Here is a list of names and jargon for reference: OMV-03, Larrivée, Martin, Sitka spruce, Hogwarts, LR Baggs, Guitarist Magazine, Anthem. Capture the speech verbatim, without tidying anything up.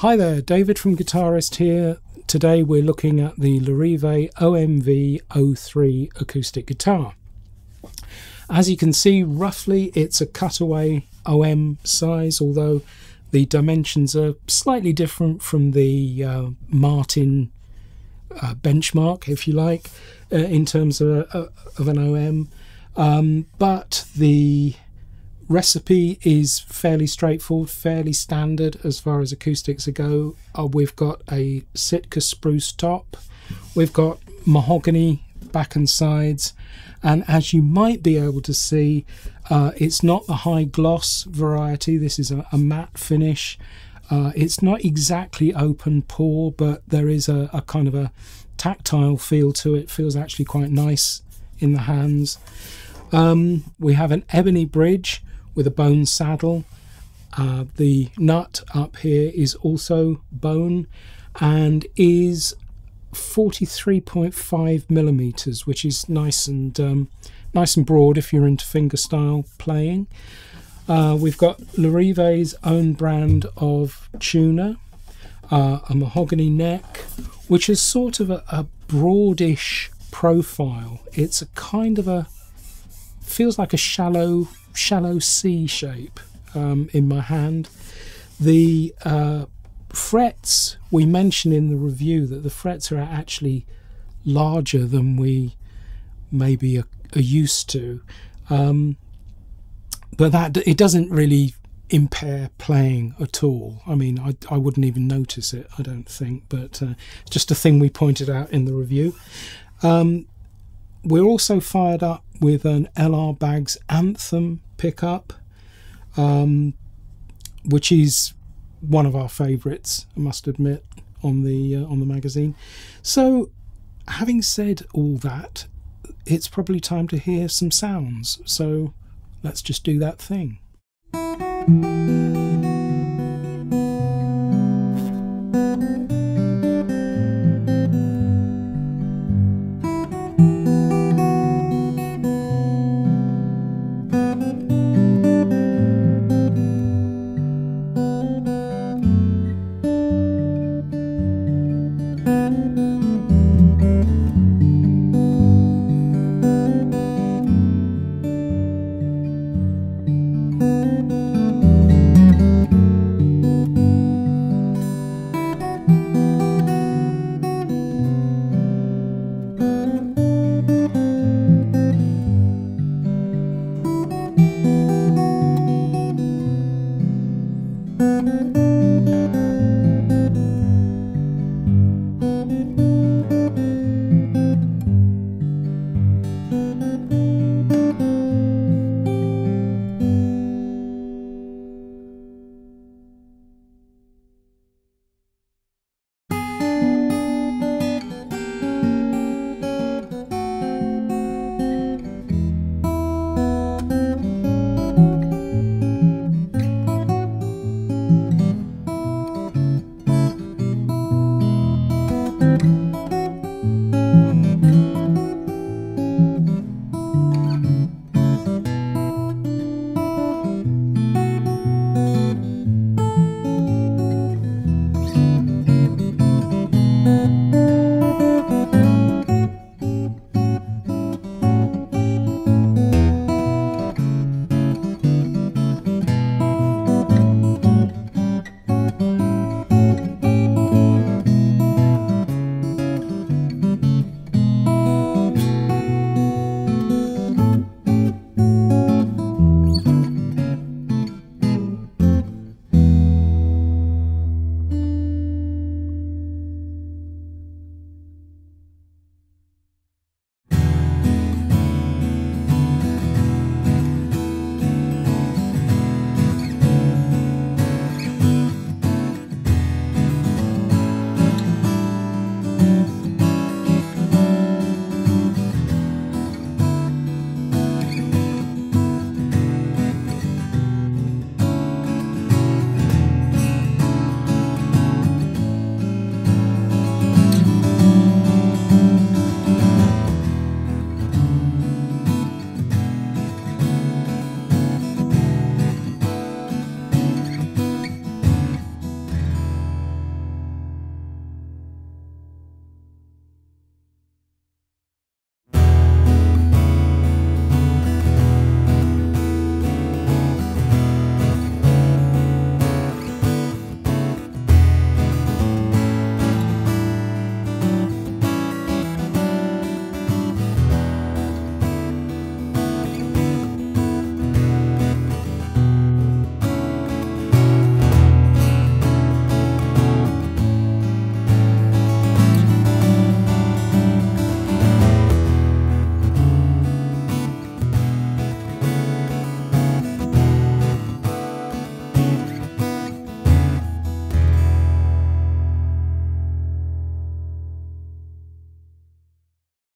Hi there, David from Guitarist here. Today we're looking at the Larrivée O M V zero three acoustic guitar. As you can see, roughly it's a cutaway O M size, although the dimensions are slightly different from the uh, Martin uh, benchmark, if you like, uh, in terms of, uh, of an O M. Um, but the recipe is fairly straightforward, fairly standard as far as acoustics go. Uh, we've got a Sitka spruce top, we've got mahogany back and sides, and as you might be able to see, uh, it's not the high gloss variety. This is a, a matte finish. Uh, it's not exactly open pore, but there is a, a kind of a tactile feel to it. Feels actually quite nice in the hands. Um, we have an ebony bridge with a bone saddle. Uh, the nut up here is also bone and is forty-three point five millimeters, which is nice and um, nice and broad if you're into fingerstyle playing. Uh, we've got Larrivée's own brand of tuner, uh, a mahogany neck, which is sort of a, a broadish profile. It's a kind of a feels like a shallow. shallow C shape um, in my hand. The uh, frets, we mentioned in the review that the frets are actually larger than we maybe are, are used to, um, but that it doesn't really impair playing at all. I mean, I, I wouldn't even notice it, I don't think, but uh, just a thing we pointed out in the review. Um, we're also fired up with an L R Baggs Anthem pickup, um, which is one of our favourites, I must admit, on the uh, on the magazine. So, having said all that, it's probably time to hear some sounds. So, let's just do that thing.